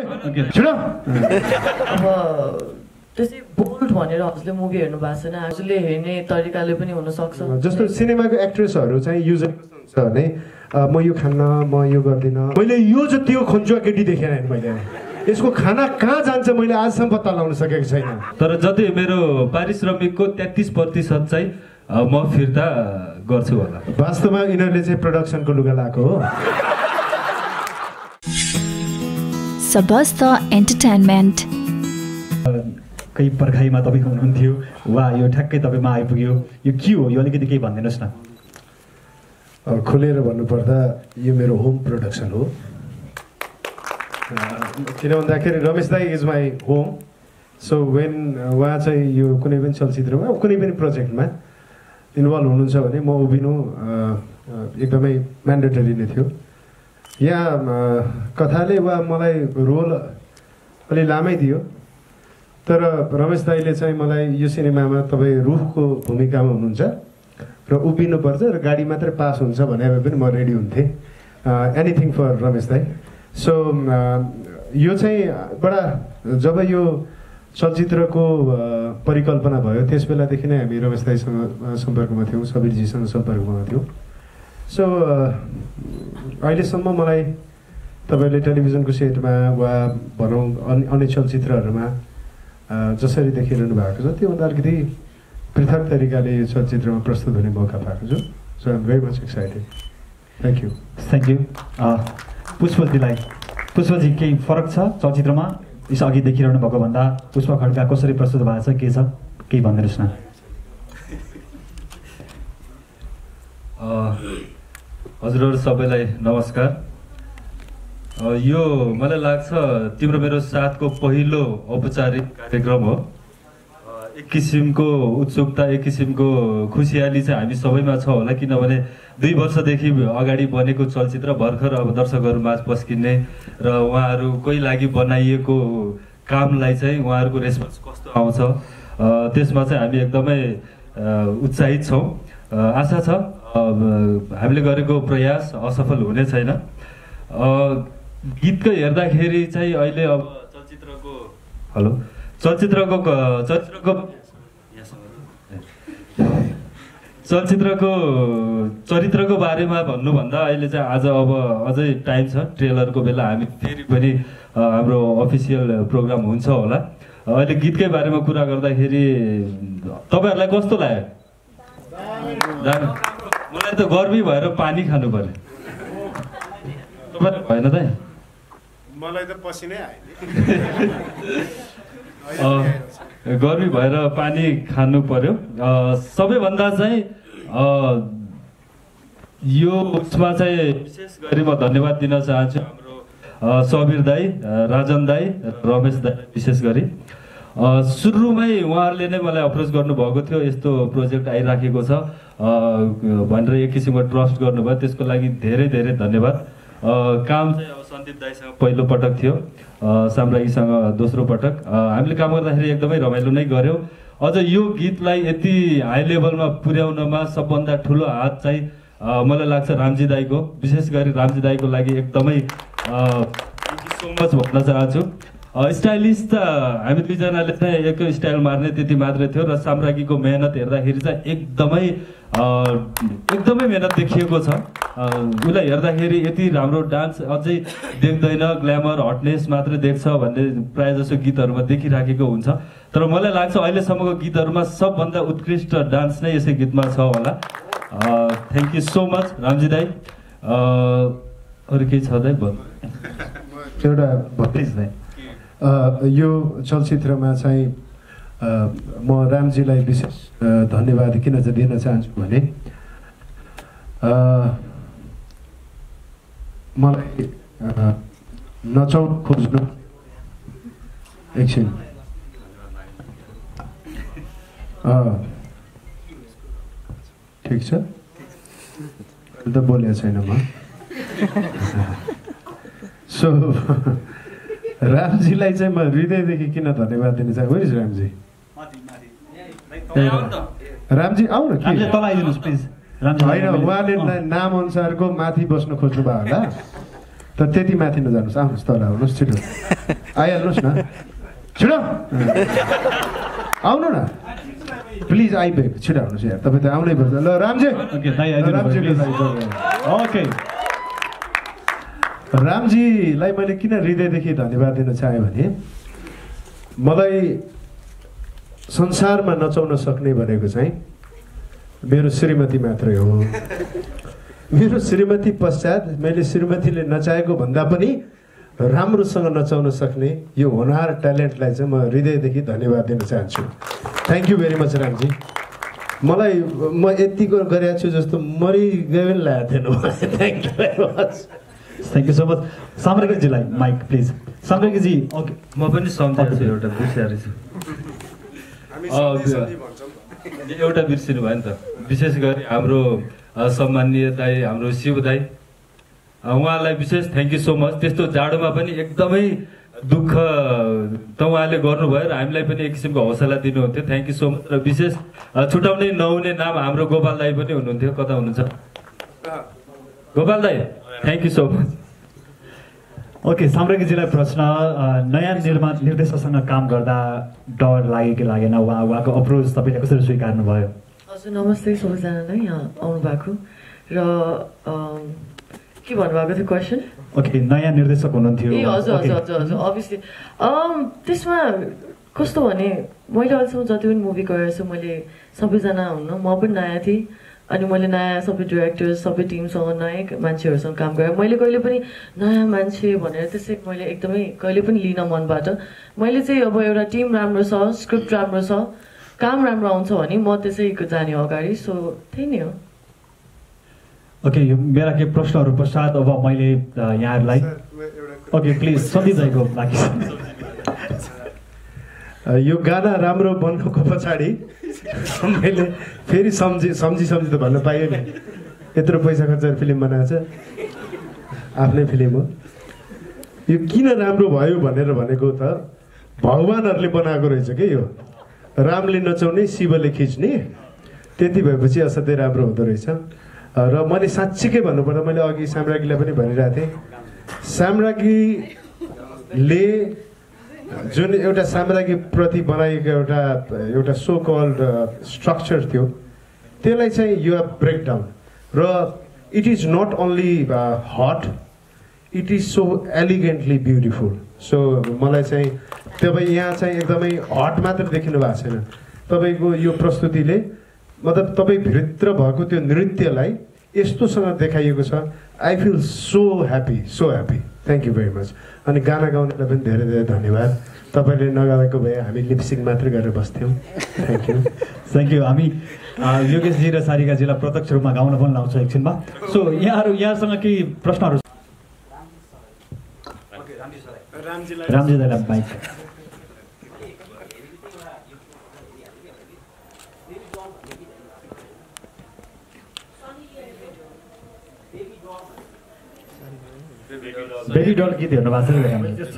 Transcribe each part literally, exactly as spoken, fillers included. Okay. Shut up. There's a bold one. You're obviously movie and bassin. Actually, he ne tari kalipani hona saksa. Just to cinema ko actress haru chahi user ko ne. मैं यो खाना मैं यो कर देना मैंले यो जो त्यो खंजवा केटी देखे हैं मैंले इसको खाना कहाँ जानते मैंले आज सम पता लाऊं सके किसी ना तो रजाते मेरो पारिश्रमिक को तैंतीस प्रतिशत सही मैं फिर ता गौर से वाला वास्तव में इन्होंने से प्रोडक्शन को लुगा लाखो सबस्ता एंटरटेनमेंट कई परखाई माता भी कौन होती हो वाह यो ठक और खुले रबनु पड़ता ये मेरो होम प्रोडक्शन हो तीनों उन दाखिले रमेश दाई is my home so when वहाँ से यू कुने भी चल सीधे में कुने भी प्रोजेक्ट में इन्वॉल्व होने से बने मो उबिनो एकदम ही मैंडेटरी नहीं थियो या कथाले वा मलाई रोल अली लामे दियो तर रमेश दाई ले चाहिए मलाई यू सिनेमा में तबे रूह को भूमिका में होने र उभिनु पर्छ र गाडी मात्र पास हुन्छ भने पनि म रेडी हुन्थे एनीथिङ फर रमेश दाइ सो यो चाहिँ बडा जब यो चलचित्रको परिकल्पना भयो त्यसबेलादेखि नै हामी रमेश दाइसँग सम्पर्कमा थियौं सबीरजीसँग सम्पर्कमा थियौं सो अहिलेसम्म मलाई तपाईले टेलिभिजनको सेटमा वा भनौं अन्य चलचित्रहरुमा जसरी देखिरहनु भएको छ त्योभन्दा अलिकति पृथक तरीकाले यो चलचित्रमा प्रस्तुत हुने मौका पाएको छु so I am very much excited thank you thank you पुष्पजीलाई पुष्पजी केही फरक छ चलचित्रमा यस अघि देखिरहनु भएको भन्दा पुष्प खड्का कसरी प्रस्तुत भएको छ के छ केही भन्दिनुहोस् न हजुरहरु सबैलाई नमस्कार यो मलाई लाग्छ तिम्रो मेरो साथको पहिलो औपचारिक कार्यक्रम हो एक किस्म को उत्सुकता एक किस्म को खुशियाली से हमी सभी में अच्छा हो लेकिन अपने दो वर्ष देखी आगाड़ी बने को चलचित्र बरखर अब दर्शक और मास पस किन्ने र वहाँ रू कोई लागी बनाइए को काम लाई चाहिए वहाँ रू रेस्पॉन्स कॉस्ट आऊँ सा तेज मासे हमी एकदम उत्साहित सों आशा था हम लोग वाले को प्रयास असफल होने चाहिए ना गीत का यर्दा चलचित्र को चलचित्र को चलचित्र को चरित्र को बारे में भन्नु भन्दा अहिले चाहिँ आज अब अझै टाइम छ ट्रेलर को बेला हामी फेरि पनि हाम्रो अफिसियल प्रोग्राम हुन्छ होला अहिले गीतकै बारेमा कुरा गर्दाखेरि तपाईहरुलाई कस्तो लाग्यो मलाई त गर्मी भएर पानी खानु पर्यो तपाईहरु भएन त मलाई त पसिनै आयो गर्मी भएर पानी खानु पर्यो सबैभन्दा चाहिँ यो उसमा चाहिँ विशेष गरी म धन्यवाद दिन चाहन्छु हाम्रो सबीर दाई राजन दाई रमेश दाई विशेष गरी सुरुमै उहाँहरूले नै मलाई अप्रोच गर्नुभएको थियो यस्तो प्रोजेक्ट आइराखेको छ भनेर एक किसिमको ट्रस्ट गर्नुभयो त्यसको लागि धेरै धेरै धन्यवाद काम चाहिँ अब सन्दिप दाईसँग पहिलो पटक थियो साम्राज्ञीसँग दोस्रो पटक हामीले काम गर्दाखेरि एकदमै रमाइलो नै गर्यौं अझ यो गीतलाई यति हाई लेभलमा पुर्याउनमा सबभन्दा ठुलो हात चाहिँ मलाई लाग्छ रामजी दाईको विशेष गरी रामजी दाईको लागि एकदमै थ्यांक यू सो मच भन्न चाहन्छु स्टाइलिस त हामी दुईजनाले चाहिँ एकै स्टाइल मार्ने त्यति मात्रै थियो र साम्राज्ञीको मेहनत हेर्दाखेरि चाहिँ एकदमै एकदमै मेहनत देखिएको छ उसलाई हेर्दाखेरि यति राम्रो डान्स अझै देख्दैन ग्ल्यामर हटनेस मात्र देख्छ भन्ने प्रायः जसो गीतहरुमा देखिराखेको हुन्छ तर मलाई लाग्छ अहिलेसम्मको गीतहरुमा सबभन्दा उत्कृष्ट डान्स नै यसै गीतमा छ होला thank you so much Ramji दाई अरु के छ दाइ भन्नु एउटा भतिज दाइ यो चलचित्रमा चाहिँ म रामजीलाई विशेष धन्यवाद किन दिन चाहन्छु भने मलाई नचाउन खोज्नु एकछिन ठिक छ त बोलेको छैन म सो रामजीलाई चाहिँ म हृदयदेखि किन धन्यवाद दिन चाहन्छु हो रामजी रामजी आऊ न के तल आइदिनुस् प्लिज होइन उहाँले नाम अनुसारको माथि बस्न खोज्नु भयो होला तर त्यति माथि नजानुस्, आउनुहोस् तल आउनुहोस्, छिटो आइहाल्नुहोस् न, छिटो आउनु न, प्लिज आइबेक, छिटो आउनुहोस् यार, तपाईँ त आउनै पर्छ। ल रामजी, ओके, रामजीलाई मैले किन हृदयदेखि धन्यवाद दिन चाहेँ भने मलाई संसारमा नचाउन सक्ने भनेको चाहिँ मेरो श्रीमती मात्रै हो। मेरो श्रीमती पश्चात मैले श्रीमतीले नचाहेको भन्दा पनि राम्रोसँग नचाउन सक्ने यो होनहार ट्यालेन्टलाई चाहिँ म हृदयदेखि धन्यवाद दिन चाहन्छु। Thank you very much Ramji. मलाई म यतिको गरेको छु जस्तो मरिगयो नि लागेको थिएन। Thank you very much, thank you so much. साम्राज्ञीलाई माइक प्लिज। साम्राज्ञीजी ओके, म पनि सम्झेछु, एउटा बिर्सिहाले छु, एउटा बिर्सिनु भयो नि त। विशेष गरी हाम्रो सम्माननीय दाई, हाम्रो शिव दाई, उहाँलाई विशेष थ्याङ्क यू सो मच। त्यस्तो जाडोमा पनि एकदमै दुःख त उहाँले गर्नुभयो र हामीलाई पनि एक किसिमको हौसला दिनुहुन्थ्यो। Thank you so much. र विशेष छुट्याउनै नहुने नाम हाम्रो गोपाल दाई पनि हुनुहुन्थ्यो। कता हुनुहुन्छ गोपाल दाई? Thank you so much. Okay, साम्राज्ञीजीलाई प्रश्न, नयाँ निर्माण निर्देशकसँग काम गर्दा डर लाग्यो कि लागेन? उहाँ उहाँको अप्रोच तपाईँले कसरी स्वीकार्नुभयो? हजुर नमस्ते सबैजनालाई, यहाँ आउनुभएको र के भन्नुभएको थियो क्वेसन? ओके, नयाँ निर्देशक हुनुहुन्थ्यो। ए हजुर हजुर हजुर हजुर अभियसली। त्यसमा कस्तो भने मैले अहिलेसम्म जति पनि मुभी गरेको छु, मैले सबैजना हुनु म पनि नयाँ थिएँ, अनि मैले नयाँ सबै डिरेक्टर्स, सबै टिमसँग, नयाँ मान्छेहरूसँग काम गरेँ। मैले कहिले पनि नयाँ मान्छे भनेर त्यसै मैले एकदमै कहिले पनि लिन मनबाट, मैले चाहिँ अब एउटा टिम राम्रो छ, स्क्रिप्ट राम्रो छ, काम राम्रो आउँछ भने म त्यसैको जाने अगाडि। सो त्यही नै हो। ओके, यो मेरा केही प्रश्नहरू पश्चात अब मैले यहाँहरूलाई ओके प्लिज सन्दिपको बाँकी यो गाना राम्रो बन्नुको पछाडि मैले फेरि सम्झि सम्झि सम्झि त भन्न पाइयो नि, यत्रो पैसा खर्चेर फिल्म बनाएछ, आफ्नै फिल्म हो। यो किन राम्रो भयो भनेर भनेको त भगवानहरूले बनाएको रहेछ कि यो, रामले नचाउने शिवले खिच्ने, त्यति भएपछि असाध्यै राम्रो हुँदो रहेछ। र मैले साँच्चीकै भन्नुपर्दा मैले अघि साम्राज्ञीलाई पनि भनिरहेको थिएँ, साम्राज्ञीले जुन एउटा साम्राज्ञीप्रति बनाएको एउटा एउटा सो कल्ड स्ट्रक्चर थियो, त्यसलाई चाहिँ यु हेभ ब्रेक डाउन। र it is not only hot, it is so elegantly beautiful. So मलाई चाहिँ तपाईँ यहाँ चाहिँ एकदमै हट मात्र देखिनु भएको छैन, तपाईँको यो प्रस्तुतिले मतलब तपाईँभित्र भएको त्यो नृत्यलाई यस्तोसँग देखाइएको छ। I feel so happy, so happy. Thank you very much. अनि गाना गाउनेलाई पनि धेरै धेरै धन्यवाद, तपाईँले नगाएको भए हामी लिपसिङ मात्रै गरेर बस्थ्यौँ। Thank you, thank you. हामी योगेशजी र सारिकाजीलाई प्रत्यक्ष रूपमा गाउन पनि लाउँछ एकछिनमा। सो यहाँहरू यहाँसँग केही प्रश्नहरू? रामजी दाइलाई बाइक। बेबी डल गीत हेर्नु भएको छ?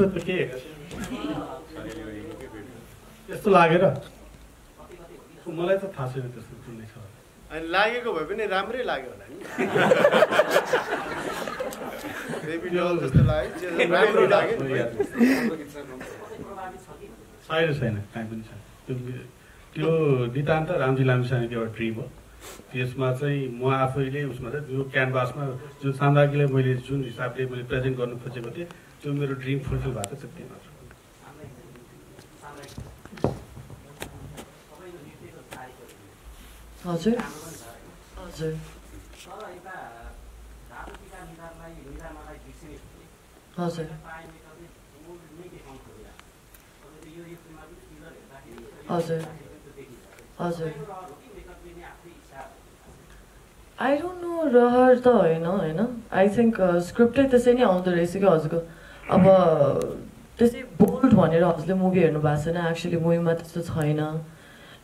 त्यस्तो लागेर मलाई त थाहा छैन त्यस्तो कुनै छ, अनि लागेको भए पनि राम्रै लाग्यो होला नि। छैन छैन काहीँ पनि छैन त्यो, नितान्त रामजी लामिछानेको एउटा ड्रिम हो। त्यसमा चाहिँ म आफैले उसमा चाहिँ यो क्यानभासमा जुन साम्राज्ञीलाई मैले जुन हिसाबले मैले प्रेजेन्ट गर्नु खोजेको थिएँ, त्यो मेरो ड्रिम फुलफिल भएको छ त्यति मात्र। हजुर हजुर हजुर हजुर हजुर। आई डोन्ट नो, रहर त होइन होइन, आई थिङ्क स्क्रिप्टै त्यसै नै आउँदो रहेछ कि हजुरको। अब त्यसै बोल्ड भनेर हजुरले मुभी हेर्नु भएको छैन, एक्चुअली मुभीमा त्यस्तो छैन।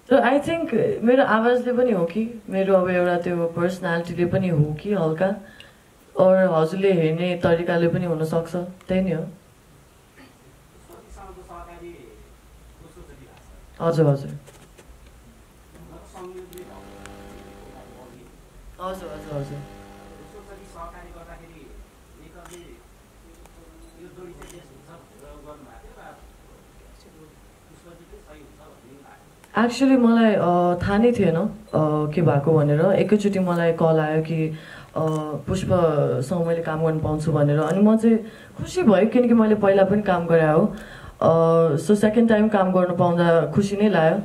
र आई थिङ्क मेरो आवाजले पनि हो कि मेरो अब एउटा त्यो पर्सनालिटीले पनि हो कि हल्का, और हजुरले हेर्ने तरिकाले पनि हुनसक्छ। त्यही नै हो। हजुर हजुर हजुर हजुर हजुर। एक्चुअली मलाई थाहा नै थिएन के भएको भनेर एकैचोटि मलाई कल आयो कि पुष्पसँग मैले काम गर्न पाउँछु भनेर अनि म चाहिँ खुसी भयो किनकि मैले पहिला पनि काम गरे हो सो सेकेन्ड टाइम काम गर्न पाउँदा खुसी नै लाग्यो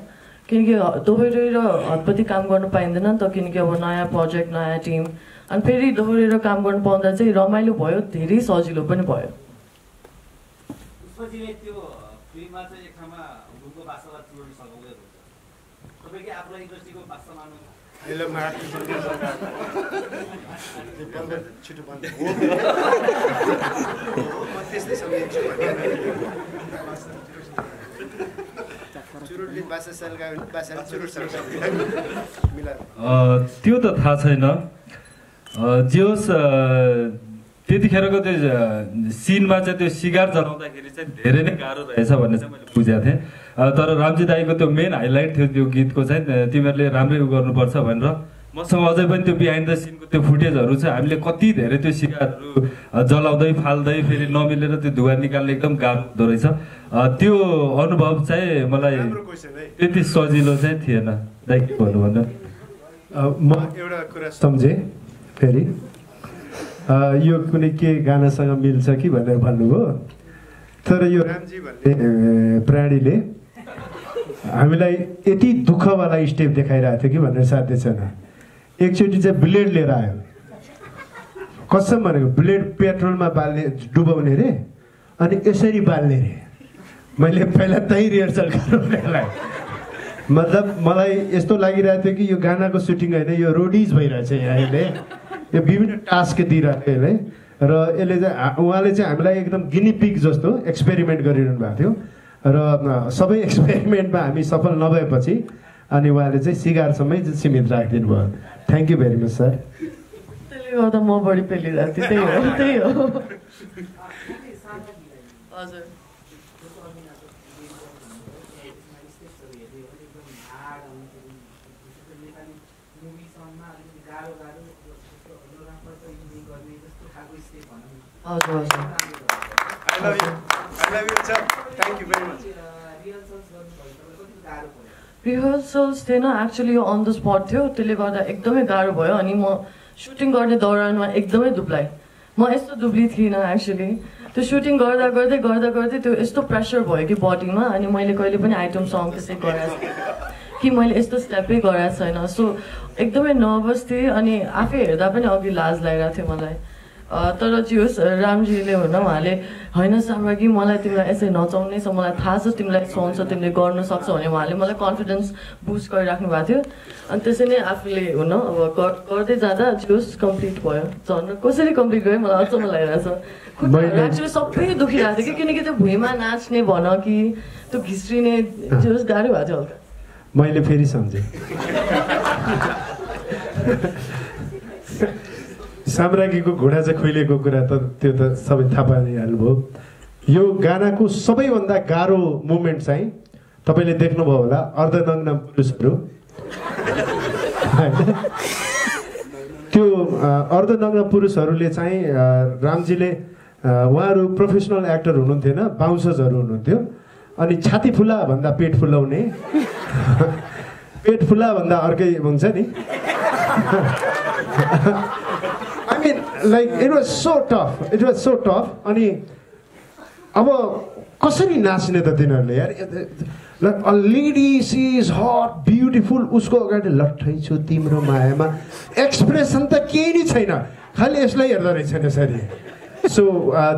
किनकि दोहोरेर हतपति काम गर्न पाइँदैन नि त किनकि अब नयाँ प्रोजेक्ट नयाँ टिम अनि फेरि दोहोरेर काम गर्न पाउँदा चाहिँ रमाइलो भयो धेरै सजिलो पनि भयो त्यो त थाहा छैन जे होस् त्यतिखेरको त्यो सिनमा चाहिँ त्यो सिगार जलाउँदाखेरि चाहिँ धेरै नै गाह्रो रहेछ भन्ने चाहिँ मैले बुझेको थिएँ तर रामजी दाईको त्यो मेन हाइलाइट थियो त्यो गीतको चाहिँ तिमीहरूले राम्रै उ गर्नुपर्छ भनेर मसँग अझै पनि त्यो बिहाइन्ड द सिनको त्यो फुटेजहरू चाहिँ हामीले कति धेरै त्यो सिगारहरू जलाउँदै फाल्दै फेरि नमिलेर त्यो धुवा निकाल्ने एकदम गाह्रो हुँदो रहेछ त्यो अनुभव चाहिँ मलाई त्यति सजिलो चाहिँ थिएन दाइ के भन्नु भन्दा म एउटा कुरा सम्झेँ फेरि आ, यो कुनै के गानासँग मिल्छ कि भनेर भन्नुभयो तर यो रामजी भन्ने प्राणीले हामीलाई यति दुःखवाला स्टेप देखाइरहेको थियो कि भनेर साध्य छैन एकचोटि चाहिँ ब्लेड लिएर आयो कसम भनेको ब्लेड पेट्रोलमा बाल्ने डुबाउने अरे अनि यसरी बाल्ने अरे मैले पहिला त्यही रिहर्सल गरेँ मतलब मलाई यस्तो लागिरहेको थियो कि यो गानाको सुटिङ होइन यो रोडिज भइरहेछ यहाँ अहिले यो विभिन्न टास्क दिइरहेको है र यसले चाहिँ उहाँले चाहिँ हामीलाई एकदम गिनीपिग जस्तो एक्सपेरिमेन्ट गरिरहनु भएको थियो र सबै एक्सपेरिमेन्टमा हामी सफल नभएपछि अनि उहाँले चाहिँ सिगारसम्मै सीमित राखिदिनु भयो thank you very much sir त्यसले गर्दा म बढी पेलिरहेको थिएँ त्यही हो त्यही हो हजुर I love you. I love you, sir. Thank you very much. Rehearsals थे ना actually on the spot थे तेले गाड़ा एकदमे गाड़ो भाया अनि मो shooting गाड़े दौरान मैं एकदमे दुबलाई मैं इस तो दुबली थी ना actually तो shooting गाड़ा गाड़े गाड़ा गाड़े तो इस तो pressure भाया कि body में अनि मैले कोई लेपन item song किसे गाड़ा कि मैले यस्तो स्टेपै गराएको छैन सो एकदमै नर्भस थिएँ अनि आफै हेर्दा पनि अघि लाज लागिरहेको थियो मलाई तर जे होस् रामजीले होइन उहाँले होइन साम्राज्ञी मलाई तिमीलाई यसै नचाउने छ मलाई थाहा छ तिमीलाई सुहाउँछ तिमीले गर्न सक्छौ भने उहाँले मलाई कन्फिडेन्स बुस्ट गरिराख्नु भएको थियो अनि त्यसै नै आफूले हुन अब गर्दै जाँदा जे होस् कम्प्लिट भयो झन् कसरी कम्प्लिट भयो मलाई अचम्म लागिरहेछ एक्चुली सबै दुखिरहेको थियो कि किनकि त्यो भुइँमा नाच्ने भन कि त्यो घिस्रिने जे होस् गाह्रो भएको थियो हल्का मैले फेरि सम्झेँ साम्राज्ञीको घोडा चाहिँ खुइलेको कुरा त त्यो त सबै थाहा पाइहाल्नुभयो यो गानाको सबैभन्दा गाह्रो मुभमेन्ट चाहिँ तपाईँले देख्नुभयो होला अर्धनग्न पुरुषहरू त्यो अर्धनग्न पुरुषहरूले चाहिँ रामजीले उहाँहरू प्रोफेसनल एक्टर हुनुहुन्थेन बाउन्सर्सहरू हुनुहुन्थ्यो अनि छाती फुल्ला भन्दा पेट फुल्लाउने पेट फुल्ला भन्दा अर्कै हुन्छ नि I mean like it was so tough it was so tough अनि अब कसरी नाच्ने त तिनीहरूले यार a lady she is hot beautiful उसको अगाडि लट्ठै छु तिम्रो मायामा एक्सप्रेसन त केही नै छैन खालि यसलाई हेर्दो रहेछ यसरी सो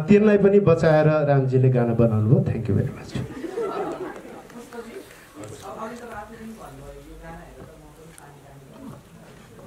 तिनलाई पनि बचाएर रामजीले गाना बनाउनु भयो थ्याङ्क यू भेरी मच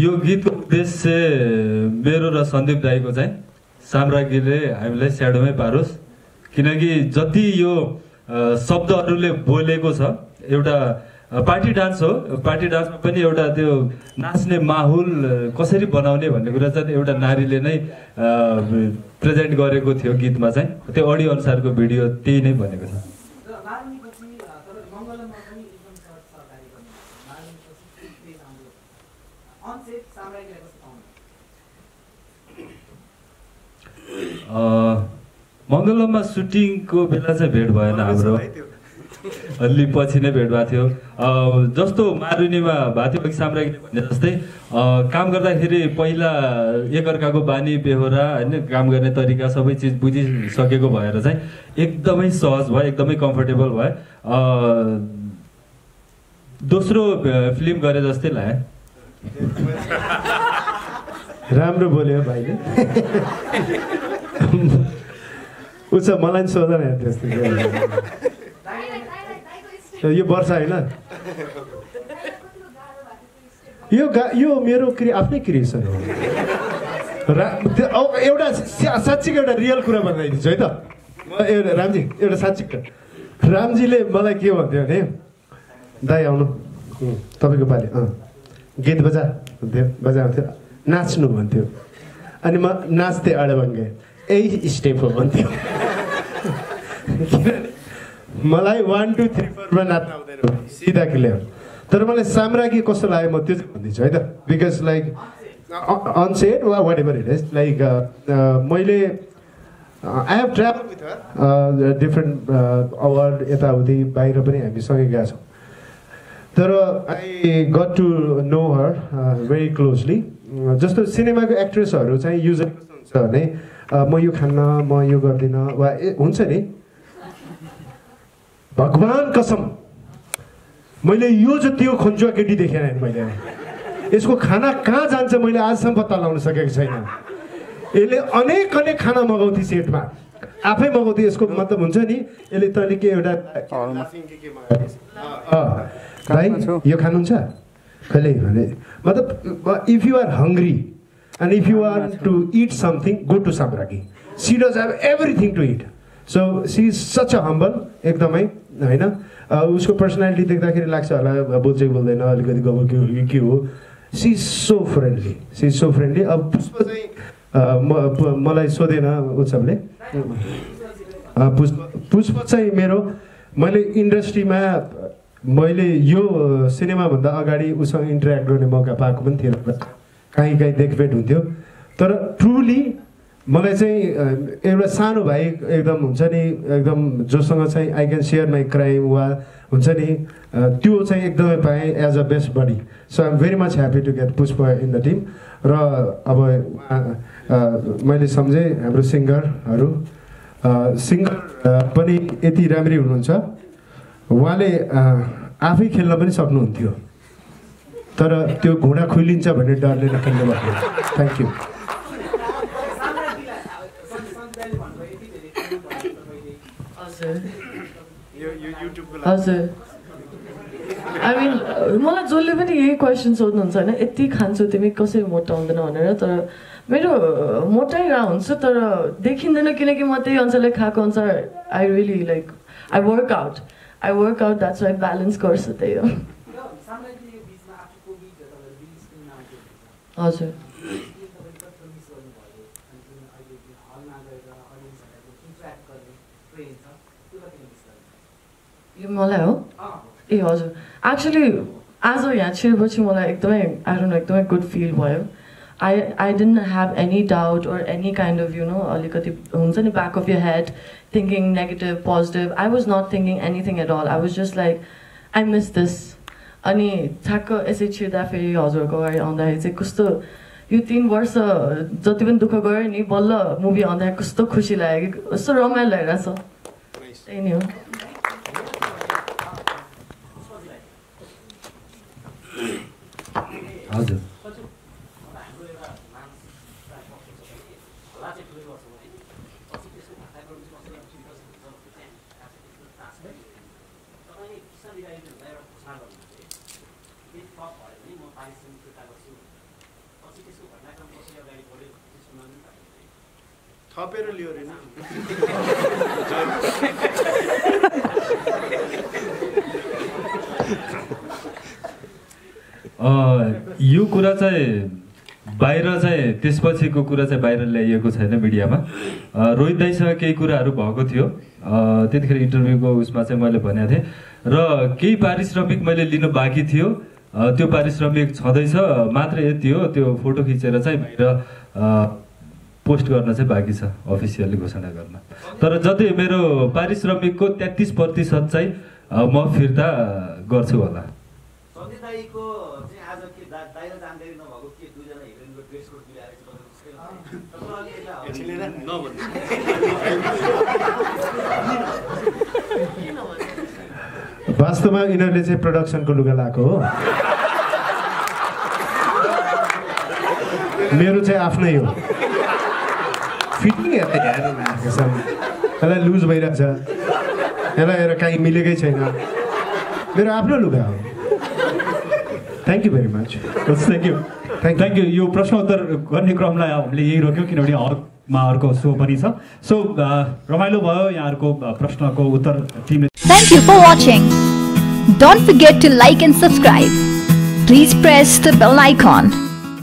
यो गीतको उद्देश्य मेरो र सन्दिप दाईको चाहिँ साम्राज्ञीले हामीलाई स्याडोमै पारोस् किनकि जति यो शब्दहरुले बोलेको छ। एउटा पार्टी डान्स हो, पार्टी डान्समा पनि एउटा त्यो नाच्ने माहौल कसरी बनाउने भन्ने कुरा चाहिँ एउटा नारीले नै प्रेजेन्ट गरेको थियो गीतमा चाहिँ। त्यो अडियो अनुसारको भिडियो त्यही नै बनेको छ। मंगलममा सुटिङको बेला चाहिँ भेट भएन हाम्रो, अलि पछि नै भेट भएको थियो। जस्तो मारुनीमा भएको थियो साम्राज्ञी भने जस्तै काम गर्दाखेरि पहिला एकअर्काको बानी बेहोरा हैन काम गर्ने तरिका सबै चीज बुझिसकेको भएर चाहिँ एकदमै सहज भयो, एकदमै कम्फर्टेबल भयो। दोस्रो फिल्म गरे जस्तै लाग्यो। राम्रो बोल्यो भाइले। उच्च मलाई सोधन हेर त्यस्तो यो वर्ष हैन यो यो मेरो आफ्नै क्रिएसन हो। एउटा साच्चीको एउटा रियल कुरा बताइदिन्छु है त। म एउटा रामजी एउटा साच्चीको रामजीले मलाई के भन्थ्यो भने दाइ आउनु तपाईको पाले अ गीत बजा भन्थ्यो, बजाउँथ्यो नाच्नु भन्थ्यो अनि म नाच्थे अडबङ्गे यही स्टेप हो भन्थ्यो। मलाई वान टू थ्री फोरमा नाच्न आउँदैन सिधा क्लियर, तर मलाई साम्राज्ञी कस्तो लाग्यो म त्यो चाहिँ भन्दैछु है त। बिकज लाइक अनसेट वा whatever it is like मैले I have travel with her different award यताउति बाहिर पनि हामीसँगै गएका छौँ, तर I got to know her very closely. जस्तो सिनेमाको एक्ट्रेसहरू चाहिँ युजली कस्तो हुन्छ भने म यो खान्न म यो गर्दिनँ वा हुन्छ नि। भगवान कसम मैले यो जो त्यो खन्जुवा केटी देखेन, मैले यसको खाना कहाँ जान्छ मैले आजसम्म पत्ता लगाउन सकेको छैन। यसले अनेक अनेक खाना मगाउँथे सेटमा, आफै मगाउँथे। यसको मतलब हुन्छ नि यसले तैँले के एउटा भाइ यो खानुहुन्छ कहिले भने मतलब if you are hungry and if you are to eat something go to Samragyee. She does have everything to eat. So she is such a humble एकदमै हैन। उसको पर्सनालिटी देख्दाखेरि लाग्छ होला बोल्छेको बोल्दैन अलिकति गबल के के हो। She is so friendly, she is so friendly. अब पुष्प चाहिँ मलाई सोधेन उत्सवले। पुष्प पुष्प चाहिँ मेरो मैले इन्डस्ट्रीमा मैले यो सिनेमाभन्दा अगाडि उसँग इन्टरेक्ट गर्ने मौका पाएको पनि थिएन, काहीँ काहीँ देखभेट हुन्थ्यो। तर ट्रुली मलाई चाहिँ एउटा सानो भाइ एकदम हुन्छ नि, एकदम जोसँग चाहिँ I can share my crime वा हुन्छ नि त्यो चाहिँ एकदमै पाएँ as a best buddy. So I am very much happy to get Pushpa in the team. र अब मैले सम्झेँ हाम्रो सिङ्गरहरू सिङ्गर पनि यति राम्ररी हुनुहुन्छ, उहाँले आफै खेल्न पनि सक्नुहुन्थ्यो तर त्यो घुँडा खुलिन्छ भन्ने डरले नखेल्नु भएको। Thank you. हजुर आई मिन मलाई जसले पनि यही क्वेसन सोध्नुहुन्छ होइन यति खान्छौ तिमी कसरी मोटाउँदैन भनेर, तर मेरो मोटाइ रह हुन्छ तर देखिँदैन किनकि म त्यही अनुसारले खाएको अनुसार I really like I work out I work out, that's why balance course at the end. Awesome. You Malayo? Yeah, awesome. Actually, as of yesterday, but you Malay, I don't know, I don't good feel boy. I I didn't have any doubt or any kind of you know alikati hunsa in the back of your head. Thinking negative, positive. I was not thinking anything at all. I was just like, I miss this. Ani thakko ese chida feri hazur gaari aundai chai kasto yo three barsha jati pani dukha garyo ni balla movie aundai kasto khushi lagyo, kasto ramailo lagiरहेछ. त्यही नि हो। हजुर थपेर लियो रे न यो कुरा चाहिँ बाहिर चाहिँ त्यसपछिको कुरा चाहिँ बाहिर ल्याइएको छैन मिडियामा। रोहित दाइसँग केही कुराहरू भएको थियो त्यतिखेर इन्टरभ्यूको उसमा चाहिँ मैले भनेको थिएँ र केही पारिश्रमिक मैले लिनु बाँकी थियो, त्यो पारिश्रमिक छँदैछ, मात्र यति हो त्यो फोटो खिचेर चाहिँ बाहिर पोस्ट गर्न चाहिँ बाँकी छ, अफिसियल्ली घोषणा गर्न। तर जति मेरो पारिश्रमिकको तेत्तीस प्रतिशत चाहिँ म फिर्ता गर्छु होला। वास्तवमा यिनीहरूले चाहिँ प्रोडक्सनको लुगा लगाएको हो, मेरो चाहिँ आफ्नै हो। फिटिङ हेर्दै ढ्यारो भएको छ, यसलाई लुज भइरहेछ, यसलाई हेर काहीँ मिलेकै छैन, मेरो आफ्नो लुगा हो। Thank you very much. Thank you thank you. यो प्रश्नोत्तर गर्ने क्रमलाई हामीले यही रोक्यौँ किनभने अर्कोमा अर्को सो पनि छ। सो रमाइलो भयो यहाँहरूको प्रश्नको उत्तर टिमले। Thank you for watching. Don't forget to like and subscribe. Please press the bell icon.